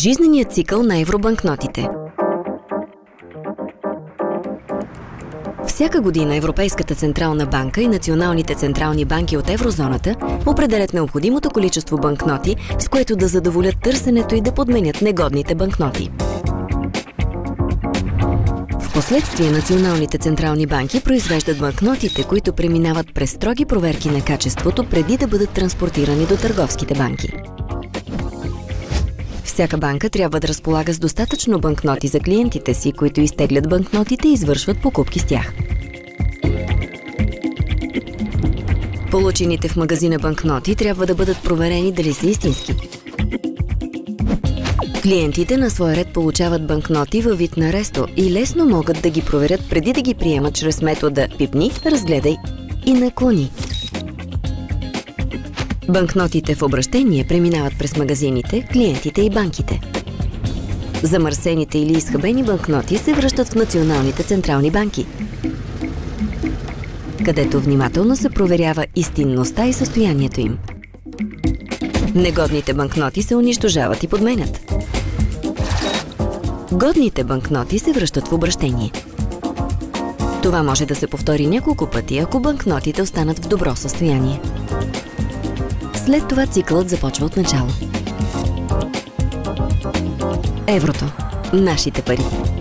Жизненият цикъл на евробанкнотите. Всяка година Европейската Централна банка и националните централни банки от еврозоната определят необходимото количество банкноти, с което да задоволят търсенето и да подменят негодните банкноти. Впоследствие националните централни банки произвеждат банкнотите, които преминават през строги проверки на качеството преди да бъдат транспортирани до търговските банки. Всяка банка трябва да разполага с достатъчно банкноти за клиентите си, които изтеглят банкнотите и извършват покупки с тях. Получените в магазина банкноти трябва да бъдат проверени дали са истински. Клиентите на свой ред получават банкноти във вид на ресто и лесно могат да ги проверят преди да ги приемат чрез метода пипни, разгледай и наклони. Банкнотите в обращение преминават през магазините, клиентите и банките. Замърсените или изхабени банкноти се връщат в националните централни банки, където внимателно се проверява истинността и състоянието им. Негодните банкноти се унищожават и подменят. Годните банкноти се връщат в обращение. Това може да се повтори няколко пъти, ако банкнотите останат в добро състояние. След това цикълът започва от начало. Еврото. Нашите пари.